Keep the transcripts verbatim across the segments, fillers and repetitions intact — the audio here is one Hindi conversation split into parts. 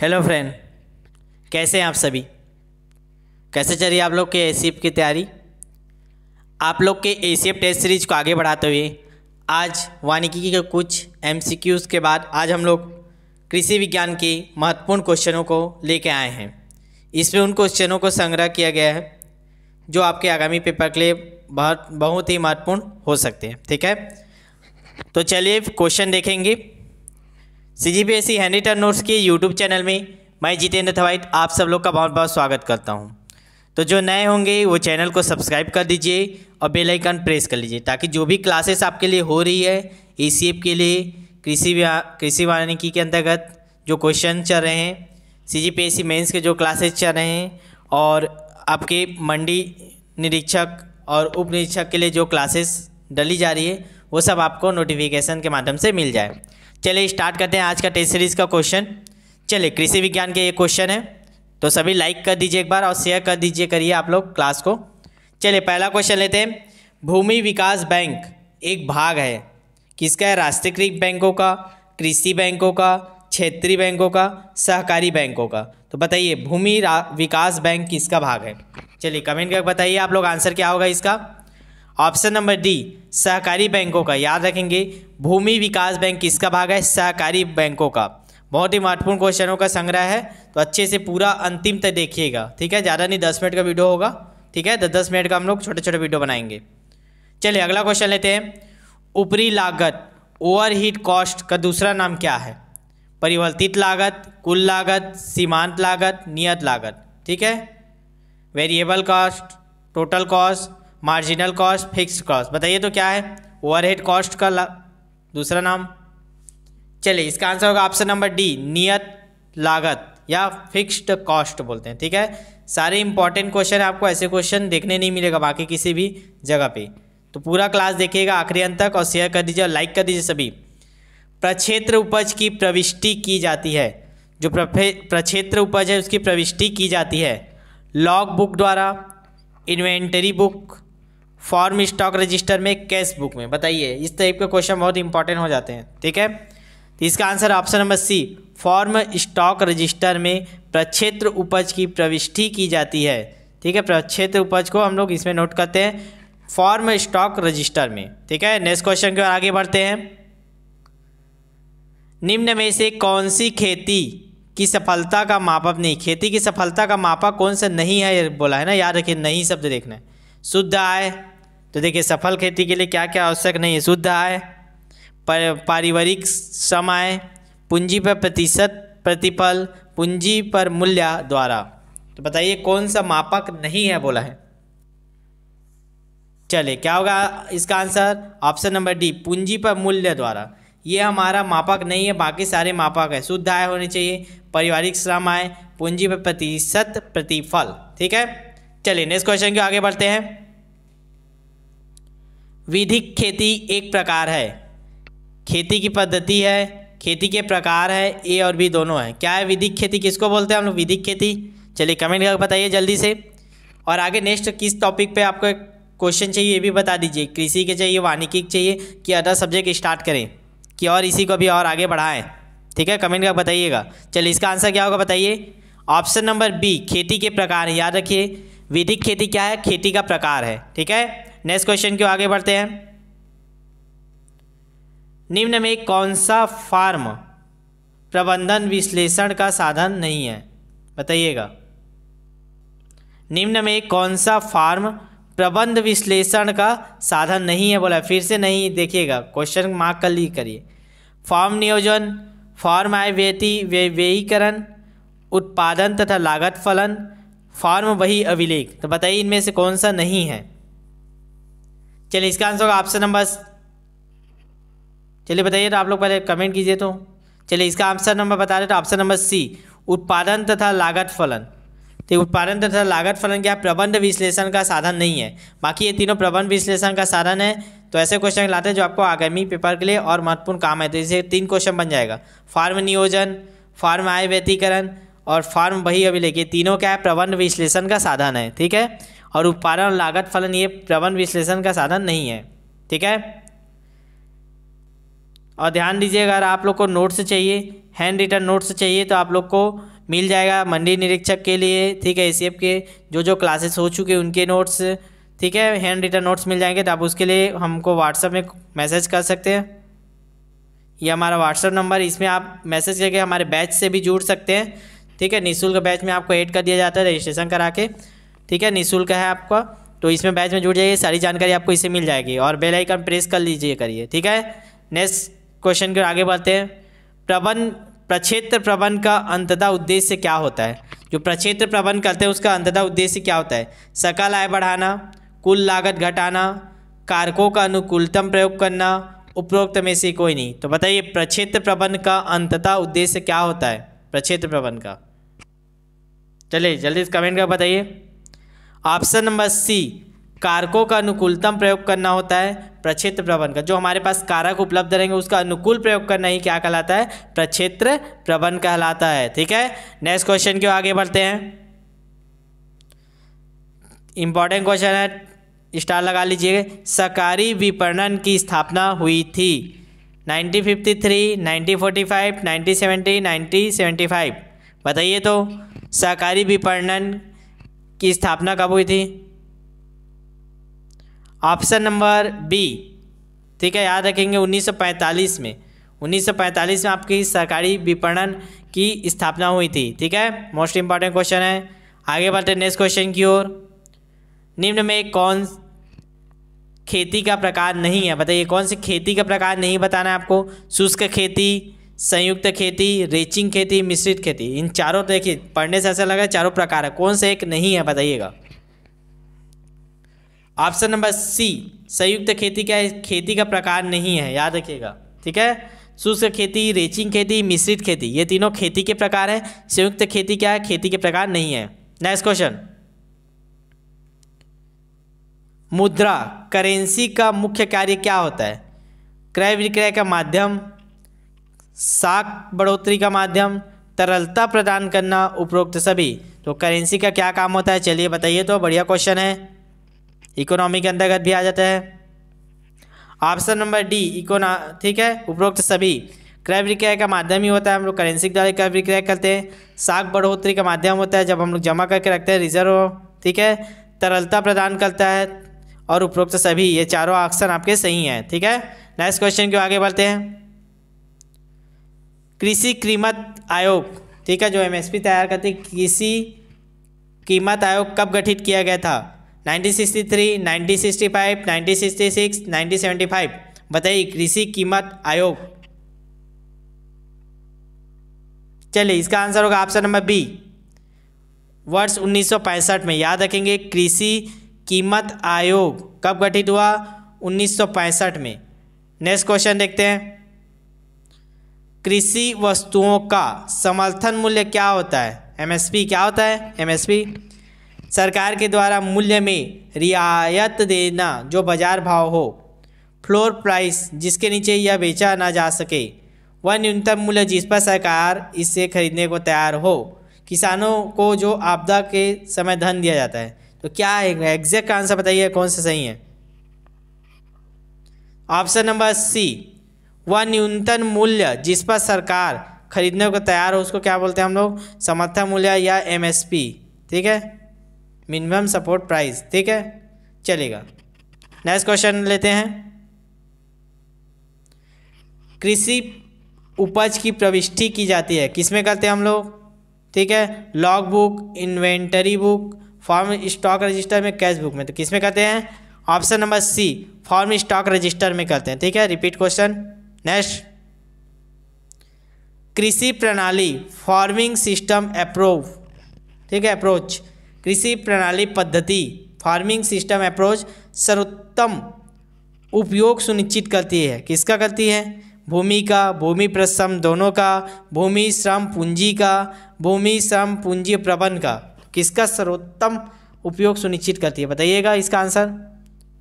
हेलो फ्रेंड, कैसे हैं आप सभी। कैसे चल रही है आप लोग के ए सी एफ की तैयारी। आप लोग के A C F test series को आगे बढ़ाते हुए आज वानिकी के कुछ एम सी क्यूज़ के बाद आज हम लोग कृषि विज्ञान के महत्वपूर्ण क्वेश्चनों को लेके आए हैं। इसमें उन क्वेश्चनों को संग्रह किया गया है जो आपके आगामी पेपर के लिए बहुत बहुत ही महत्वपूर्ण हो सकते हैं। ठीक है, तो चलिए क्वेश्चन देखेंगे। C G P S C hand written notes के यूट्यूब चैनल में मैं जितेंद्र थवाइट आप सब लोग का बहुत बहुत स्वागत करता हूं। तो जो नए होंगे वो चैनल को सब्सक्राइब कर दीजिए और बेल आइकन प्रेस कर लीजिए, ताकि जो भी क्लासेस आपके लिए हो रही है ए सी एफ के लिए कृषि कृषि वानिकी के अंतर्गत जो क्वेश्चन चल रहे हैं, C G P S C mains के जो क्लासेस चल रहे हैं और आपके मंडी निरीक्षक और उप निरीक्षक के लिए जो क्लासेस डाली जा रही है वो सब आपको नोटिफिकेशन के माध्यम से मिल जाए। चलिए स्टार्ट करते हैं आज का टेस्ट सीरीज का क्वेश्चन। चलिए, कृषि विज्ञान के ये क्वेश्चन है, तो सभी लाइक कर दीजिए एक बार और शेयर कर दीजिए करिए आप लोग क्लास को। चलिए पहला क्वेश्चन लेते हैं। भूमि विकास बैंक एक भाग है किसका है? राष्ट्रीयकृत बैंकों का, कृषि बैंकों का, क्षेत्रीय बैंकों का, सहकारी बैंकों का। तो बताइए भूमि विकास बैंक किसका भाग है? चलिए कमेंट करके बताइए आप लोग आंसर क्या होगा इसका। ऑप्शन नंबर डी सहकारी बैंकों का। याद रखेंगे भूमि विकास बैंक किसका भाग है? सहकारी बैंकों का। बहुत ही महत्वपूर्ण क्वेश्चनों का संग्रह है, तो अच्छे से पूरा अंतिम तक देखिएगा। ठीक है, ज़्यादा नहीं दस मिनट का वीडियो होगा। ठीक है, दस दस मिनट का हम लोग छोटे छोटे वीडियो बनाएंगे। चलिए अगला क्वेश्चन लेते हैं। ऊपरी लागत ओवरहीट कॉस्ट का दूसरा नाम क्या है? परिवर्तित लागत, कुल लागत, सीमांत लागत, नियत लागत। ठीक है, variable cost, total cost, marginal cost, fixed cost. बताइए तो क्या है ओवरहेड कॉस्ट का दूसरा नाम। चलिए इसका आंसर होगा ऑप्शन नंबर डी नियत लागत या फिक्स्ड कॉस्ट बोलते हैं। ठीक है, सारे इंपॉर्टेंट क्वेश्चन आपको ऐसे क्वेश्चन देखने नहीं मिलेगा बाकी किसी भी जगह पे। तो पूरा क्लास देखिएगा आखिरी अंत तक और शेयर कर दीजिए और लाइक कर दीजिए सभी। प्रक्षेत्र उपज की प्रविष्टि की जाती है, जो प्रक्षेत्र उपज है उसकी प्रविष्टि की जाती है लॉग बुक द्वारा, inventory book, farm stock register में, कैश बुक में। बताइए, इस टाइप के क्वेश्चन बहुत इंपॉर्टेंट हो जाते हैं। ठीक है, तो इसका answer option number C farm stock register में प्रक्षेत्र उपज की प्रविष्टि की जाती है। ठीक है, प्रक्षेत्र उपज को हम लोग इसमें नोट करते हैं फॉर्म स्टॉक रजिस्टर में। ठीक है, नेक्स्ट क्वेश्चन की ओर आगे बढ़ते हैं। निम्न में से कौन सी खेती की सफलता का मापक नहीं, खेती की सफलता का मापक कौन सा नहीं है बोला है ना। याद रखिए नहीं शब्द देखना है। शुद्ध आय, तो देखिए सफल खेती के लिए क्या क्या आवश्यक नहीं है। शुद्ध आय, पारिवारिक समय, पूंजी पर प्रतिशत प्रतिफल, पूंजी पर मूल्य द्वारा। तो बताइए कौन सा मापक नहीं है बोला है। चलिए क्या होगा इसका आंसर ऑप्शन नंबर डी पूंजी पर मूल्य द्वारा। ये हमारा मापक नहीं है, बाकी सारे मापक है। शुद्ध आय होनी चाहिए, पारिवारिक श्रम आय, पूंजी पर प्रतिशत प्रतिफल। ठीक है, चलिए नेक्स्ट क्वेश्चन के आगे बढ़ते हैं। विधिक खेती एक प्रकार है, खेती की पद्धति है, खेती के प्रकार है, ए और बी दोनों है। क्या है विधिक खेती किसको बोलते हैं हम लोग? विधिक खेती। चलिए कमेंट करके बताइए जल्दी से। और आगे नेक्स्ट किस टॉपिक पे आपको क्वेश्चन चाहिए ये भी बता दीजिए। कृषि के चाहिए, वानिकी के चाहिए कि अदर सब्जेक्ट स्टार्ट करें कि और इसी को भी और आगे बढ़ाएं। ठीक है, कमेंट कर बताइएगा। चलिए इसका आंसर क्या होगा बताइए। ऑप्शन नंबर बी खेती के प्रकार है। याद रखिए विधिक खेती क्या है? खेती का प्रकार है। ठीक है, नेक्स्ट क्वेश्चन क्यों आगे बढ़ते हैं। निम्न में कौन सा फार्म प्रबंधन विश्लेषण का साधन नहीं है? बताइएगा निम्न में कौन सा फार्म प्रबंध विश्लेषण का साधन नहीं है बोला। फिर से नहीं देखिएगा, क्वेश्चन मार्क कर ली करिए। फॉर्म नियोजन, फॉर्म आय व्यय व्ययीकरण, उत्पादन तथा लागत फलन, फॉर्म वही अभिलेख। तो बताइए इनमें से कौन सा नहीं है। चलिए इसका आंसर होगा ऑप्शन नंबर, चलिए बताइए तो आप लोग पहले कमेंट कीजिए। तो चलिए इसका आंसर नंबर बता रहे तो ऑप्शन नंबर सी उत्पादन तथा लागत फलन। तो उत्पादन तथा लागत फलन क्या प्रबंध विश्लेषण का साधन नहीं है, बाकी ये तीनों प्रबंध विश्लेषण का साधन है। तो ऐसे क्वेश्चन लाते हैं जो आपको आगामी पेपर के लिए और महत्वपूर्ण काम है। तो इसे तीन क्वेश्चन बन जाएगा, फार्म नियोजन, फार्म आय व्यतीकरण और फार्म बही अभिलेख। ये तीनों क्या है प्रबंध विश्लेषण का साधन है। ठीक है, और उत्पादन और लागत फलन ये प्रबंध विश्लेषण का साधन नहीं है। ठीक है, और ध्यान दीजिए, अगर आप लोग को नोट्स चाहिए, हैंड रिटन नोट्स चाहिए तो आप लोग को मिल जाएगा मंडी निरीक्षक के लिए, ठीक है, ए सी एफ के जो जो क्लासेस हो चुके उनके नोट्स, ठीक है, हैंड रिटन नोट्स मिल जाएंगे। तो आप उसके लिए हमको व्हाट्सएप में मैसेज कर सकते हैं, ये हमारा व्हाट्सएप नंबर, इसमें आप मैसेज करके हमारे बैच से भी जुड़ सकते हैं, ठीक है। निःशुल्क बैच में आपको ऐड कर दिया जाता है रजिस्ट्रेशन करा के, ठीक है, निःशुल्क है आपका, तो इसमें बैच में जुड़ जाइए, सारी जानकारी आपको इससे मिल जाएगी। और बेल आइकन प्रेस कर लीजिए करिए, ठीक है। नेक्स्ट क्वेश्चन के आगे बढ़ते हैं। प्रबंध प्रक्षेत्र प्रबंध का अंततः उद्देश्य क्या होता है? जो प्रक्षेत्र प्रबंध करते हैं उसका अंततः उद्देश्य क्या होता है? सकल आय बढ़ाना, कुल लागत घटाना, कारकों का अनुकूलतम प्रयोग करना, उपरोक्त में से कोई नहीं। तो बताइए प्रक्षेत्र प्रबंध का अंततः उद्देश्य क्या होता है? प्रक्षेत्र प्रबंध का, चलिए जल्दी से कमेंट कर बताइए। ऑप्शन नंबर सी, कारकों का अनुकूलतम प्रयोग करना होता है प्रक्षेत्र प्रबंध का। जो हमारे पास कारक उपलब्ध रहेंगे उसका अनुकूल प्रयोग करना ही क्या कहलाता है? प्रक्षेत्र प्रबंध कहलाता है, ठीक है। नेक्स्ट क्वेश्चन के आगे बढ़ते हैं, इंपॉर्टेंट क्वेश्चन है, स्टार लगा लीजिए। सहकारी विपणन की स्थापना हुई थी nineteen fifty three, nineteen forty five, nineteen seventy, nineteen seventy five, बताइए तो सहकारी विपणन की स्थापना कब हुई थी? ऑप्शन नंबर बी, ठीक है, याद रखेंगे उन्नीस सौ पैंतालीस में, उन्नीस सौ पैंतालीस में आपकी सहकारी विपणन की स्थापना हुई थी, ठीक है। मोस्ट इंपॉर्टेंट क्वेश्चन है, आगे बढ़ते नेक्स्ट क्वेश्चन की ओर। निम्न में कौन खेती का प्रकार नहीं है? बताइए कौन सी खेती का प्रकार नहीं बताना है आपको? शुष्क खेती, संयुक्त खेती, रेचिंग खेती, मिश्रित खेती, इन चारों, देखिए पढ़ने से ऐसा लग रहा है चारों प्रकार है, कौन सा एक नहीं है बताइएगा। ऑप्शन नंबर सी, संयुक्त खेती क्या है? खेती का प्रकार नहीं है, याद रखिएगा, ठीक है। शुष्क खेती, रेचिंग खेती, मिश्रित खेती, ये तीनों खेती के प्रकार हैं, संयुक्त खेती क्या है? खेती के प्रकार नहीं है। नेक्स्ट क्वेश्चन, मुद्रा करेंसी का मुख्य कार्य क्या होता है? क्रय विक्रय का माध्यम, साख बढ़ोतरी का माध्यम, तरलता प्रदान करना, उपरोक्त सभी। तो करेंसी का क्या काम होता है? चलिए बताइए तो, बढ़िया क्वेश्चन है, इकोनॉमी के अंतर्गत भी आ जाता है। ऑप्शन नंबर डी, इकोना, ठीक है, उपरोक्त सभी। क्रय विक्रय का माध्यम ही होता है, हम लोग करेंसी के द्वारा क्रय विक्रय करते हैं। साख बढ़ोतरी का माध्यम होता है, जब हम लोग जमा करके रखते हैं रिजर्व, ठीक है। तरलता प्रदान करता है, और उपरोक्त सभी, ये चारों ऑप्शन आपके सही हैं, ठीक है। नेक्स्ट क्वेश्चन के आगे बढ़ते हैं। कृषि कीमत आयोग, ठीक है, जो एमएसपी तैयार करती है, कृषि कीमत आयोग कब गठित किया गया था? Nineteen sixty three, nineteen sixty five, nineteen sixty six, nineteen seventy five, बताइए कृषि कीमत आयोग। चलिए इसका आंसर होगा ऑप्शन नंबर बी, वर्ष उन्नीस सौ पैंसठ में, याद रखेंगे। कृषि कीमत आयोग कब गठित हुआ? उन्नीस सौ पैंसठ में। नेक्स्ट क्वेश्चन देखते हैं, कृषि वस्तुओं का समर्थन मूल्य क्या होता है? एमएसपी क्या होता है? एमएसपी सरकार के द्वारा मूल्य में रियायत देना जो बाजार भाव हो, फ्लोर प्राइस जिसके नीचे यह बेचा ना जा सके, वह न्यूनतम मूल्य जिस पर सरकार इसे खरीदने को तैयार हो, किसानों को जो आपदा के समय धन दिया जाता है। तो क्या है एग्जैक्ट आंसर बताइए कौन सा सही है? ऑप्शन नंबर सी, वह न्यूनतम मूल्य जिस पर सरकार खरीदने को तैयार हो उसको क्या बोलते हैं हम लोग? समर्थन मूल्य या एमएसपी, ठीक है, मिनिमम सपोर्ट प्राइस, ठीक है, चलेगा। नेक्स्ट क्वेश्चन लेते हैं, कृषि उपज की प्रविष्टि की जाती है किसमें करते हैं हम लोग? ठीक है, log book, inventory book, farm stock register में, कैश बुक में, तो किसमें करते हैं? Option number C, farm stock register में करते हैं, ठीक है। Repeat question. नेक्स्ट, कृषि प्रणाली फार्मिंग सिस्टम अप्रोव, ठीक है, अप्रोच, कृषि प्रणाली पद्धति फार्मिंग सिस्टम अप्रोच सर्वोत्तम उपयोग सुनिश्चित करती है, किसका करती है? भूमि का, भूमि परिश्रम दोनों का, भूमि श्रम पूंजी का, भूमि श्रम पूंजी प्रबंध का, किसका सर्वोत्तम उपयोग सुनिश्चित करती है बताइएगा। इसका आंसर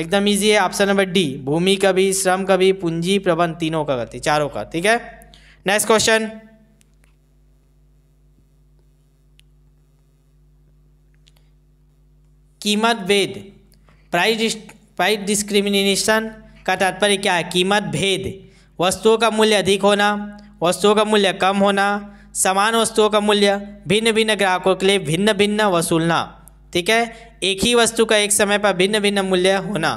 एकदम इजी है, ऑप्शन नंबर डी, भूमि का भी, श्रम का भी, पूंजी प्रबंध तीनों का करती है, चारों का, ठीक है। नेक्स्ट क्वेश्चन, कीमत भेद, प्राइस प्राइस डिस्क्रिमिनेशन का तात्पर्य क्या है? कीमत भेद वस्तुओं का मूल्य अधिक होना, वस्तुओं का मूल्य कम होना, समान वस्तुओं का मूल्य भिन्न भिन्न ग्राहकों के लिए भिन्न भिन्न वसूलना। ठीक है, एक ही वस्तु का एक समय पर भिन्न भिन्न मूल्य होना।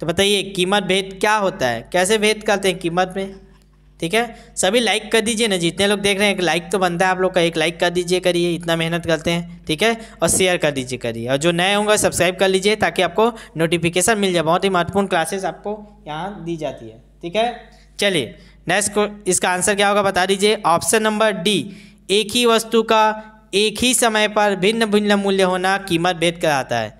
तो बताइए कीमत भेद क्या होता है, कैसे भेद करते हैं कीमत में। ठीक है, सभी लाइक कर दीजिए ना, जितने लोग देख रहे हैं एक लाइक तो बनता है आप लोग का, एक लाइक कर दीजिए करिए, इतना मेहनत करते हैं। ठीक है, और शेयर कर दीजिए करिए, और जो नए होंगे सब्सक्राइब कर लीजिए ताकि आपको नोटिफिकेशन मिल जाए। बहुत ही महत्वपूर्ण क्लासेस आपको यहाँ दी जाती है। ठीक है, चलिए नेक्स्ट, इसका आंसर क्या होगा बता दीजिए। ऑप्शन नंबर डी, एक ही वस्तु का एक ही समय पर भिन्न भिन्न मूल्य होना कीमत भेद कहलाता है।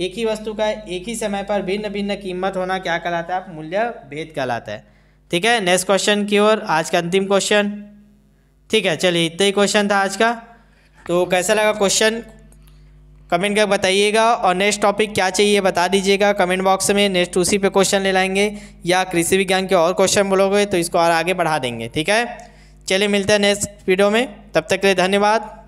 एक ही वस्तु का एक ही समय पर भिन्न भिन्न कीमत होना क्या कहलाता है, मूल्य भेद कहलाता है। ठीक है, नेक्स्ट क्वेश्चन की ओर, आज का अंतिम क्वेश्चन। ठीक है, चलिए इतना ही क्वेश्चन था आज का। तो कैसा लगा क्वेश्चन कमेंट करके बताइएगा, और नेक्स्ट टॉपिक क्या चाहिए बता दीजिएगा कमेंट बॉक्स में, नेक्स्ट उसी पे क्वेश्चन ले लाएंगे, या कृषि विज्ञान के और क्वेश्चन बोलोगे तो इसको और आगे बढ़ा देंगे। ठीक है, चलिए मिलते हैं नेक्स्ट वीडियो में, तब तक के लिए धन्यवाद।